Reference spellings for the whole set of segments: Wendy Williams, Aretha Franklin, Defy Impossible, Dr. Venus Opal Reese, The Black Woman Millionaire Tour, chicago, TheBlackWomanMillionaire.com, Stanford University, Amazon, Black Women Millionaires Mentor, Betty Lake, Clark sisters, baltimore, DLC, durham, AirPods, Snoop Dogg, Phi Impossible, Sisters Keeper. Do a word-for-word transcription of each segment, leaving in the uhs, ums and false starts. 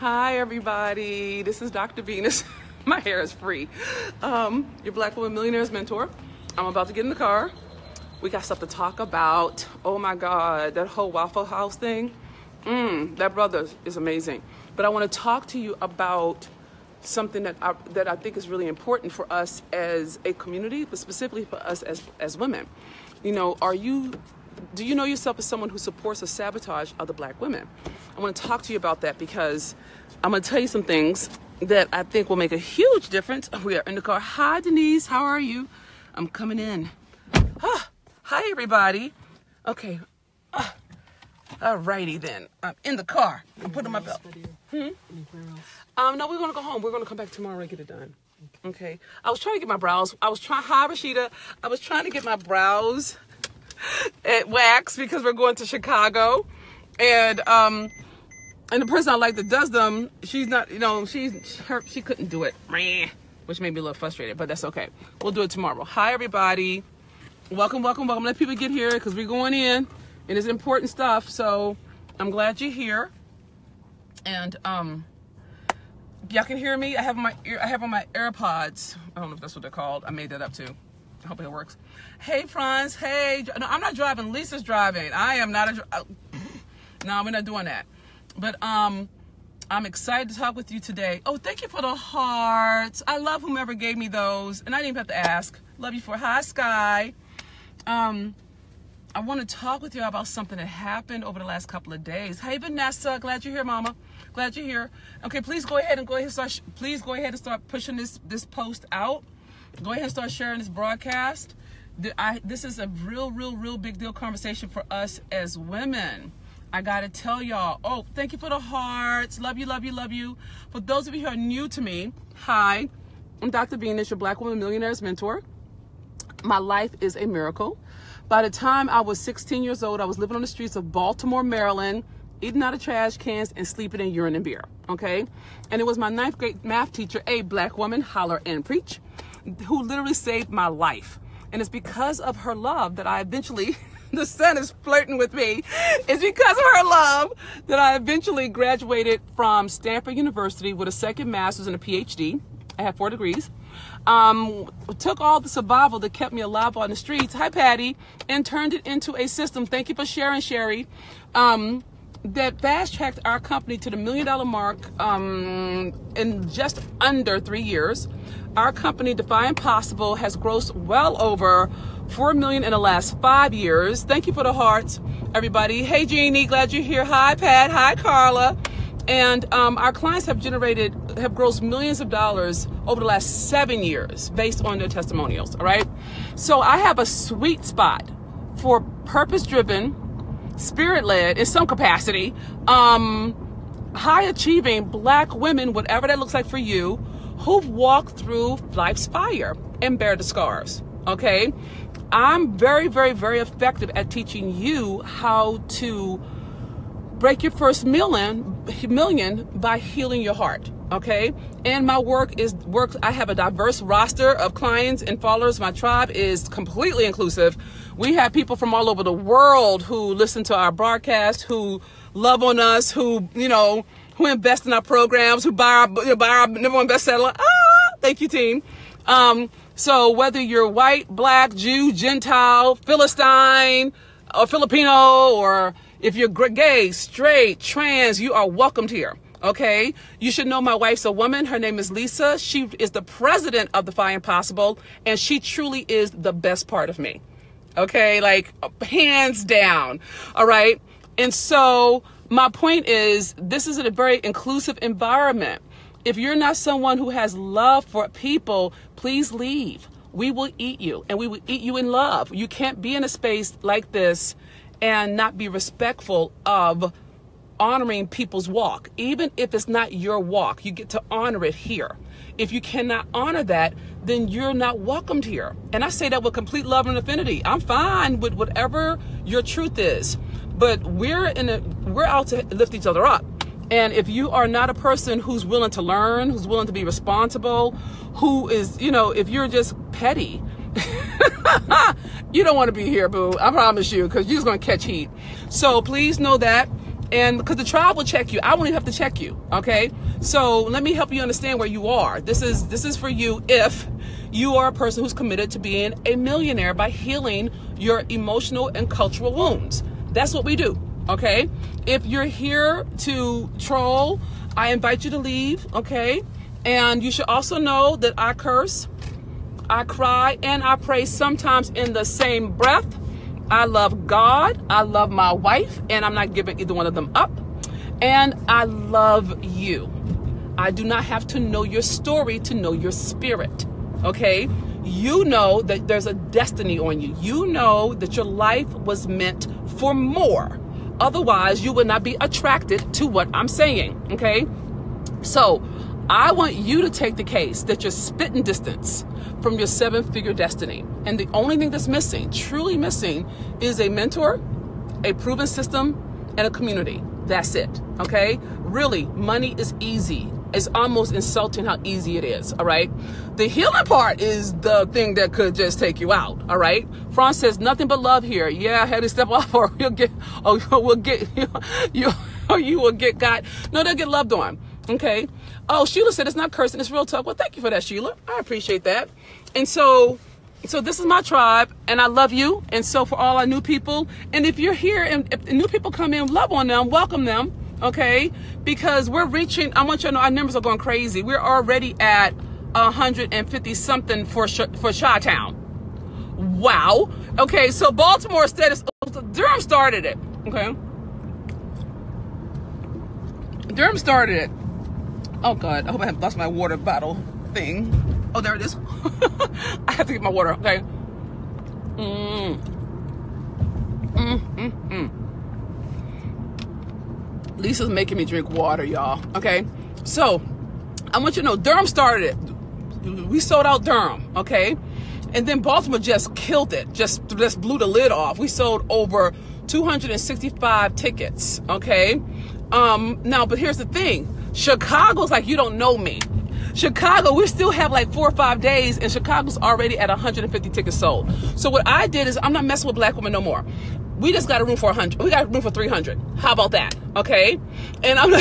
Hi everybody, this is Doctor Venus. My hair is free. Um, your Black Woman Millionaire's mentor. I'm about to get in the car. We got stuff to talk about. Oh my God, that whole Waffle House thing. Mm, that brother is amazing. But I want to talk to you about something that I, that I think is really important for us as a community, but specifically for us as, as women. You know, are you, do you know yourself as someone who supports or sabotage other Black women? I want to talk to you about that because I'm going to tell you some things that I think will make a huge difference. We are in the car. Hi, Denise. How are you? I'm coming in. Oh, hi, everybody. Okay. Oh. Alrighty then. I'm in the car. I'm putting on my belt. Hmm? Um, no, we're going to go home. We're going to come back tomorrow and get it done. Okay. okay. I was trying to get my brows. I was trying. Hi, Rashida. I was trying to get my brows at wax because we're going to Chicago. And, um, and the person I like that does them, she's not, you know, she's, her, she couldn't do it. Which made me a little frustrated, but that's okay. We'll do it tomorrow. Hi, everybody. Welcome, welcome, welcome. Let people get here because we're going in. And it's important stuff, so I'm glad you're here. And um, y'all can hear me. I have my ear, I have on my AirPods. I don't know if that's what they're called. I made that up too. I hope it works. Hey, Franz. Hey, no, I'm not driving. Lisa's driving. I am not a. I, no, we're not doing that. But um, I'm excited to talk with you today. Oh, thank you for the hearts. I love whomever gave me those, and I didn't even have to ask. Love you for hi, Sky. Um. I want to talk with you about something that happened over the last couple of days. Hey, Vanessa, glad you're here, Mama. Glad you're here. Okay, please go ahead and go ahead and start. Sh please go ahead and start pushing this this post out. Go ahead and start sharing this broadcast. The, I, this is a real, real, real big deal conversation for us as women. I gotta tell y'all. Oh, thank you for the hearts. Love you, love you, love you. For those of you who are new to me, hi, I'm Doctor Venus, your Black Woman Millionaire's mentor. My life is a miracle. By the time I was sixteen years old, I was living on the streets of Baltimore, Maryland, eating out of trash cans and sleeping in urine and beer, okay? And it was my ninth grade math teacher, a Black woman, holler and preach, who literally saved my life. And it's because of her love that I eventually, the sun is flirting with me, it's because of her love that I eventually graduated from Stanford University with a second master's and a P H D. I have four degrees. Um, took all the survival that kept me alive on the streets, hi Patty, and turned it into a system, thank you for sharing, Sherry, um, that fast-tracked our company to the million dollar mark um, in just under three years. Our company, Defy Impossible, has grossed well over four million dollars in the last five years. Thank you for the hearts, everybody. Hey Jeannie, glad you're here. Hi Pat, hi Carla. And um, our clients have generated, have grossed millions of dollars over the last seven years based on their testimonials, all right? So I have a sweet spot for purpose-driven, spirit-led, in some capacity, um, high-achieving Black women, whatever that looks like for you, who've walked through life's fire and bear the scars, okay? I'm very, very, very effective at teaching you how to break your first million, million by healing your heart, okay? And my work is, work. I have a diverse roster of clients and followers. My tribe is completely inclusive. We have people from all over the world who listen to our broadcast, who love on us, who, you know, who invest in our programs, who buy our, buy our number one bestseller. Ah, thank you, team. Um, so whether you're white, Black, Jew, Gentile, Philistine, or Filipino, or if you're gay, straight, trans, you are welcomed here, okay? You should know my wife's a woman. Her name is Lisa. She is the president of the Phi Impossible, and she truly is the best part of me, okay? Like, hands down, all right? And so my point is, this is a very inclusive environment. If you're not someone who has love for people, please leave. We will eat you, and we will eat you in love. You can't be in a space like this and not be respectful of honoring people's walk. Even if it's not your walk, you get to honor it here. If you cannot honor that, then you're not welcomed here. And I say that with complete love and affinity. I'm fine with whatever your truth is, but we're in a, we're out to lift each other up. And if you are not a person who's willing to learn, who's willing to be responsible, who is, you know, if you're just petty, you don't want to be here, boo. I promise you, because you're just going to catch heat. So please know that. And because the tribe will check you, I won't even have to check you, okay? So let me help you understand where you are. This is, this is for you if you are a person who's committed to being a millionaire by healing your emotional and cultural wounds. That's what we do, okay? If you're here to troll, I invite you to leave, okay? And you should also know that I curse, I cry, and I pray sometimes in the same breath. I love God, I love my wife, and I'm not giving either one of them up. And I love you. I do not have to know your story to know your spirit, okay? You know that there's a destiny on you. You know that your life was meant for more. Otherwise, you would not be attracted to what I'm saying, okay? So, I want you to take the case that you're spitting distance from your seven-figure destiny. And the only thing that's missing, truly missing, is a mentor, a proven system, and a community. That's it, okay? Really, money is easy. It's almost insulting how easy it is, all right? The healing part is the thing that could just take you out, all right? Franz says, nothing but love here. Yeah, I had to step off or you'll get, or we'll get, you, or you will get got, no, they'll get loved on. Okay. Oh, Sheila said it's not cursing, it's real talk. Well, thank you for that, Sheila. I appreciate that. And so, so this is my tribe, and I love you. And so for all our new people, and if you're here and if new people come in, love on them, welcome them, okay? Because we're reaching, I want you to know our numbers are going crazy. We're already at one hundred fifty something for for Chi-Town. Wow. Okay, so Baltimore status, Durham started it, okay? Durham started it. Oh God, I hope I haven't lost my water bottle thing. Oh, there it is. I have to get my water, okay? Mm. Mm, mm, mm. Lisa's making me drink water, y'all, okay? So, I want you to know, Durham started it. We sold out Durham, okay? And then Baltimore just killed it, just, just blew the lid off. We sold over two hundred sixty-five tickets, okay? Um, now, but here's the thing. Chicago's like, you don't know me. Chicago, we still have like four or five days and Chicago's already at one hundred fifty tickets sold. So what I did is I'm not messing with black women no more. We just got a room for one hundred. We got a room for three hundred. How about that? Okay. And I'm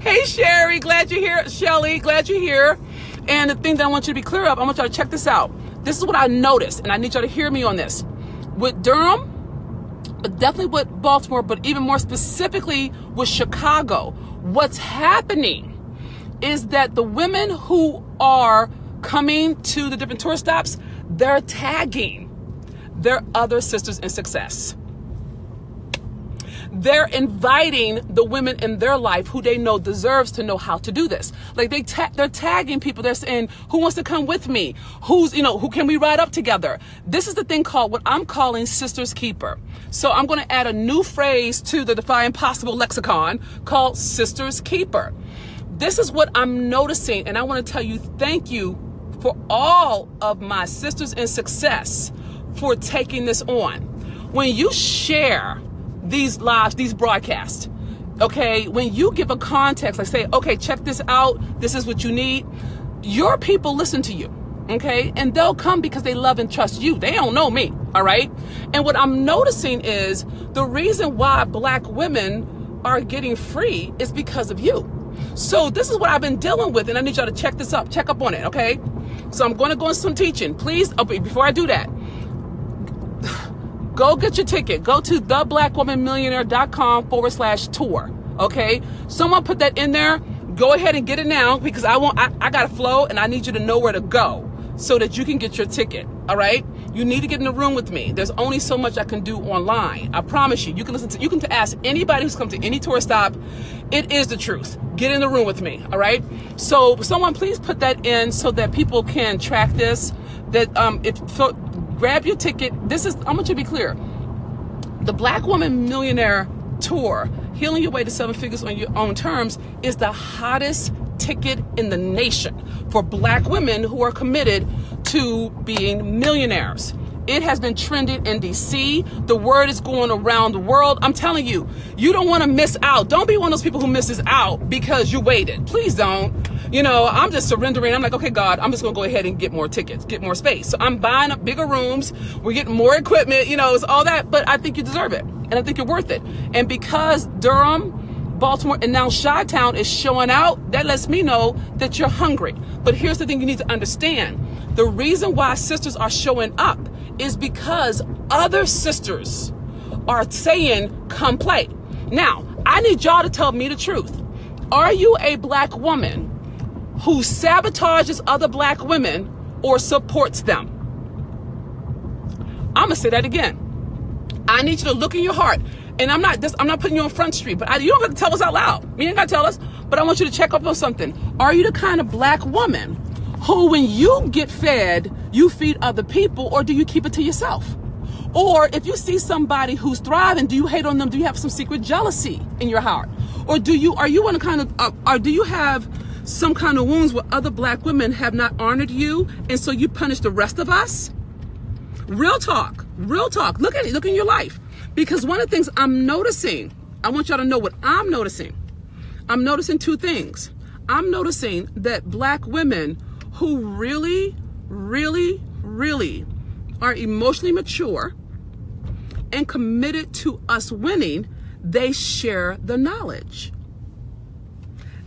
hey, Sherry, glad you're here. Shelly, glad you're here. And the thing that I want you to be clear of, I want y'all to check this out. This is what I noticed. And I need y'all to hear me on this. With Durham, but definitely with Baltimore, but even more specifically with Chicago, what's happening is that the women who are coming to the different tour stops, they're tagging their other sisters in success. They're inviting the women in their life who they know deserves to know how to do this. Like they ta they're tagging people. They're saying, who wants to come with me? Who's, you know, who can we ride up together? This is the thing called, what I'm calling Sisters Keeper. So I'm going to add a new phrase to the Defy Impossible lexicon called Sisters Keeper. This is what I'm noticing. And I want to tell you, thank you for all of my sisters in success for taking this on. When you share these lives, these broadcasts, okay? When you give a context, like say, okay, check this out, this is what you need, your people listen to you, okay? And they'll come because they love and trust you. They don't know me, all right? And what I'm noticing is the reason why black women are getting free is because of you. So this is what I've been dealing with, and I need y'all to check this up, check up on it, okay? So I'm gonna go into some teaching. Please, okay, before I do that, go get your ticket. Go to the black woman millionaire dot com forward slash tour. Okay? Someone put that in there. Go ahead and get it now because I want, I, I got to flow and I need you to know where to go so that you can get your ticket. All right? You need to get in the room with me. There's only so much I can do online. I promise you. You can listen to, you can ask anybody who's come to any tour stop. It is the truth. Get in the room with me. All right? So someone please put that in so that people can track this. That um, if so, grab your ticket. This is, I want you to be clear. The Black Woman Millionaire Tour, Healing Your Way to Seven Figures on Your Own Terms, is the hottest ticket in the nation for black women who are committed to being millionaires. It has been trending in D C. The word is going around the world. I'm telling you, you don't want to miss out. Don't be one of those people who misses out because you waited. Please don't. you know, I'm just surrendering. I'm like, okay, God, I'm just gonna go ahead and get more tickets, get more space. So I'm buying up bigger rooms, we're getting more equipment, you know, it's all that, but I think you deserve it, and I think you're worth it. And because Durham, Baltimore, and now Chi-Town is showing out, that lets me know that you're hungry. But here's the thing you need to understand. The reason why sisters are showing up is because other sisters are saying, come play. Now, I need y'all to tell me the truth. Are you a black woman who sabotages other black women or supports them? I'm gonna say that again. I need you to look in your heart. And I'm not this, I'm not putting you on Front Street, but I, you don't have to tell us out loud. You ain't got to tell us, but I want you to check up on something. Are you the kind of black woman who, when you get fed, you feed other people, or do you keep it to yourself? Or if you see somebody who's thriving, do you hate on them? Do you have some secret jealousy in your heart? Or do you, are you on a kind of, uh, or do you have some kind of wounds where other black women have not honored you, and so you punish the rest of us? Real talk, real talk. Look at it, look in your life. Because one of the things I'm noticing, I want y'all to know what I'm noticing. I'm noticing two things. I'm noticing that black women who really, really, really are emotionally mature and committed to us winning, they share the knowledge.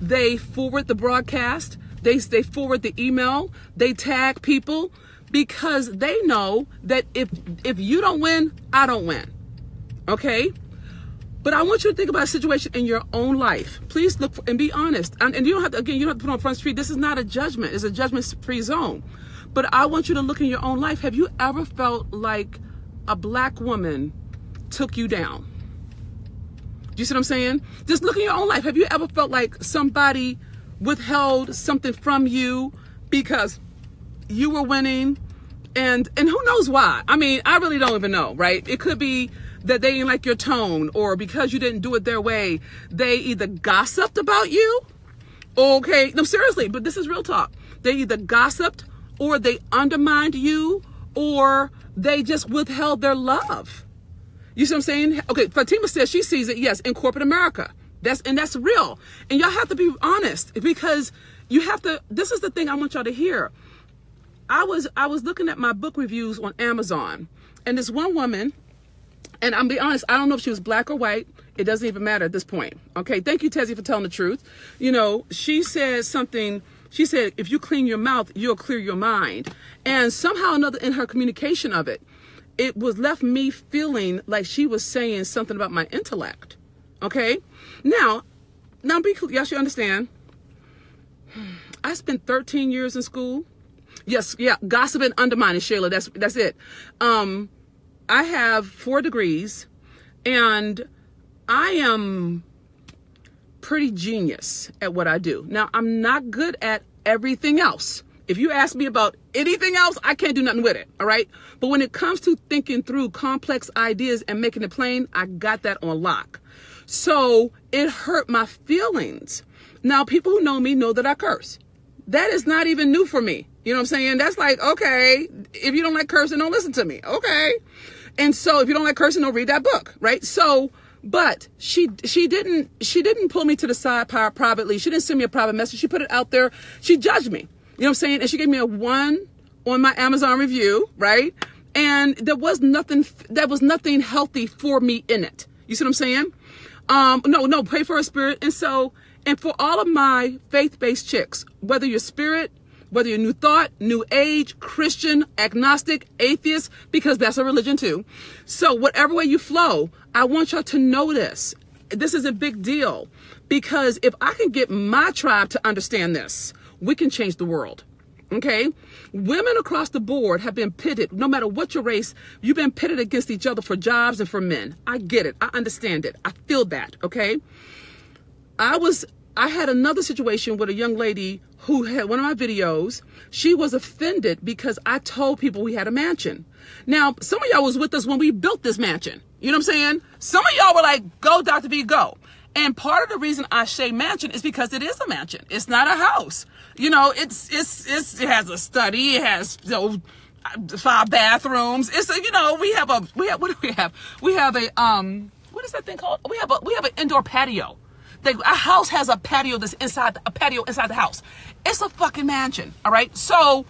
They forward the broadcast, they, they forward the email, they tag people, because they know that if, if you don't win, I don't win. Okay, but I want you to think about a situation in your own life. Please look for, and be honest. And, and you don't have to, again, you don't have to put on Front Street. This is not a judgment. It's a judgment-free zone. But I want you to look in your own life. Have you ever felt like a black woman took you down? Do you see what I'm saying? Just look in your own life. Have you ever felt like somebody withheld something from you because you were winning? And, and who knows why? I mean, I really don't even know, right? It could be that they didn't like your tone, or because you didn't do it their way, they either gossiped about you. Okay, no, seriously, but this is real talk. They either gossiped, or they undermined you, or they just withheld their love. You see what I'm saying? Okay, Fatima says she sees it, yes, in corporate America. That's, and that's real. And y'all have to be honest, because you have to, this is the thing I want y'all to hear. I was, I was looking at my book reviews on Amazon, and this one woman, and I'm be honest, I don't know if she was black or white. It doesn't even matter at this point. Okay, thank you, Tezzy, for telling the truth. You know, she said something, she said, if you clean your mouth, you'll clear your mind. And somehow or another in her communication of it, it was left me feeling like she was saying something about my intellect. Okay, now, now be clear, y'all should understand. I spent thirteen years in school. Yes, yeah, gossip and undermining, Shayla, that's, that's it. Um... I have four degrees, and I am pretty genius at what I do. Now, I'm not good at everything else. If you ask me about anything else, I can't do nothing with it, all right? But when it comes to thinking through complex ideas and making it plain, I got that on lock. So it hurt my feelings. Now, people who know me know that I curse. That is not even new for me. You know what I'm saying? That's like, okay, if you don't like cursing, don't listen to me. Okay. And so if you don't like cursing, don't read that book, right? So, but she she didn't she didn't pull me to the side privately. She didn't send me a private message. She put it out there. She judged me. You know what I'm saying? And she gave me a one on my Amazon review, right? And there was nothing there was nothing healthy for me in it. You see what I'm saying? Um, no, no, pay for a spirit. And so, and for all of my faith-based chicks, whether you're spirit, whether you're new thought, new age, Christian, agnostic, atheist, because that's a religion too. So whatever way you flow, I want y'all to know this. This is a big deal, because if I can get my tribe to understand this, we can change the world, okay? Women across the board have been pitted, no matter what your race, you've been pitted against each other for jobs and for men. I get it, I understand it, I feel that, okay? I was, I had another situation with a young lady who had one of my videos. She was offended because I told people we had a mansion. Now, some of y'all was with us when we built this mansion. You know what I'm saying? Some of y'all were like, go, Doctor V, go. And part of the reason I say mansion is because it is a mansion. It's not a house. You know, it's, it's, it's, it has a study. It has, you know, five bathrooms. It's a, you know, we have a, we have, what do we have? We have a, um, what is that thing called? We have a, we have an indoor patio. They, a house has a patio that's inside, a patio inside the house. It's a fucking mansion, all right? So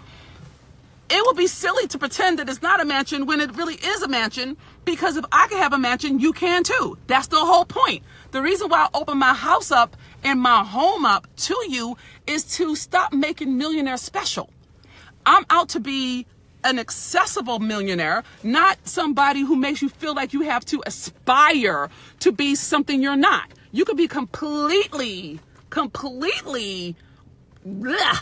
it would be silly to pretend that it's not a mansion when it really is a mansion, because if I can have a mansion, you can too. That's the whole point. The reason why I open my house up and my home up to you is to stop making millionaires special. I'm out to be an accessible millionaire, not somebody who makes you feel like you have to aspire to be something you're not. You could be completely, completely bleh,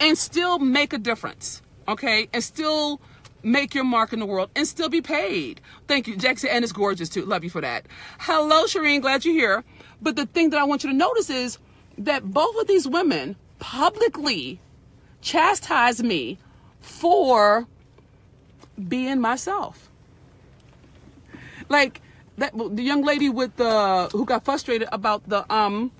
and still make a difference, okay? And still make your mark in the world and still be paid. Thank you, Jackson, and it's gorgeous too. Love you for that. Hello, Shireen, glad you're here. But the thing that I want you to notice is that both of these women publicly chastise me for being myself. Like that, the young lady with the, who got frustrated about the, um,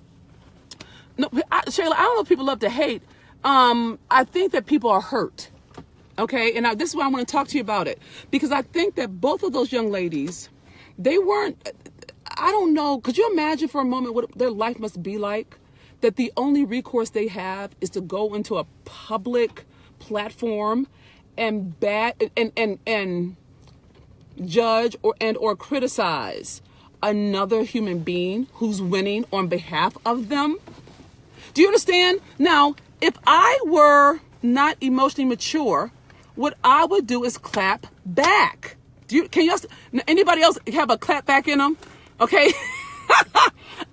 no, I, Shayla, I don't know if people love to hate. Um, I think that people are hurt. Okay. And I, this is why I want to talk to you about it, because I think that both of those young ladies, they weren't, I don't know. Could you imagine for a moment what their life must be like? That the only recourse they have is to go into a public platform and bat and and and judge or and or criticize another human being who's winning on behalf of them. Do you understand? Now, if I were not emotionally mature, what I would do is clap back. Do you? Can you? Anybody else have a clap back in them? Okay.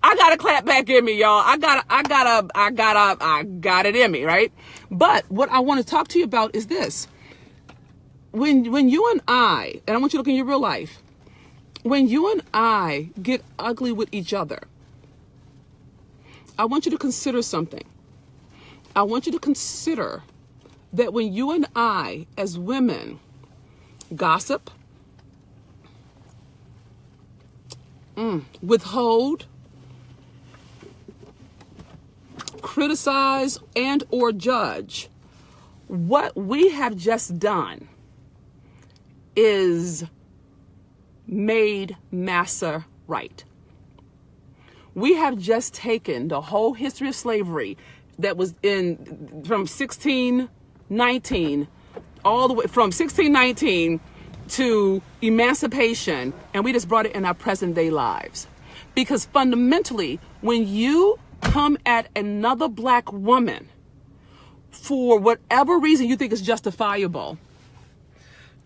I got a clap back in me, y'all. I got, I got, I got, I got it in me, right? But what I want to talk to you about is this: when, when you and I, and I want you to look in your real life, when you and I get ugly with each other, I want you to consider something. I want you to consider that when you and I, as women, gossip, Mm. withhold, criticize, and or judge, what we have just done is made massa right. We have just taken the whole history of slavery that was in from sixteen nineteen all the way from sixteen nineteen to emancipation, and we just brought it in our present day lives. Because fundamentally, when you come at another black woman for whatever reason you think is justifiable,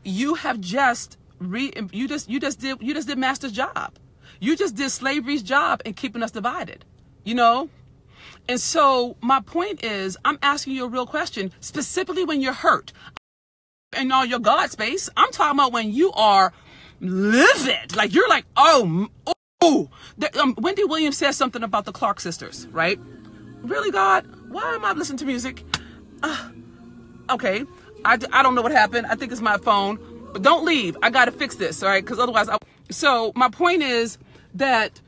you have just re you just you just did you just did master's job. You just did slavery's job in keeping us divided, you know? And so my point is, I'm asking you a real question, specifically when you're hurt. In all your God space, I'm talking about when you are livid, like you're like, oh, oh. The, um, Wendy Williams says something about the Clark sisters, right? Really, God, why am I listening to music? Uh, okay, I, I don't know what happened. I think it's my phone, but don't leave. I got to fix this, all right? Because otherwise, I... so my point is that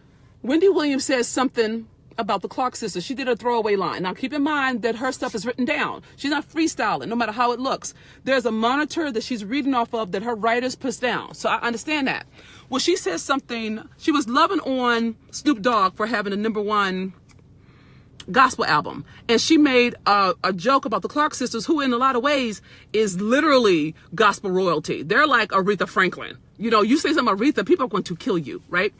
Wendy Williams says something about the Clark sisters. She did a throwaway line. Now keep in mind that her stuff is written down. She's not freestyling, no matter how it looks. There's a monitor that she's reading off of that her writers puts down. So I understand that. Well, she says something, she was loving on Snoop Dogg for having a number one gospel album. And she made a, a joke about the Clark sisters, who in a lot of ways is literally gospel royalty. They're like Aretha Franklin. You know, you say something about Aretha, people are going to kill you, right?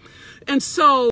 And so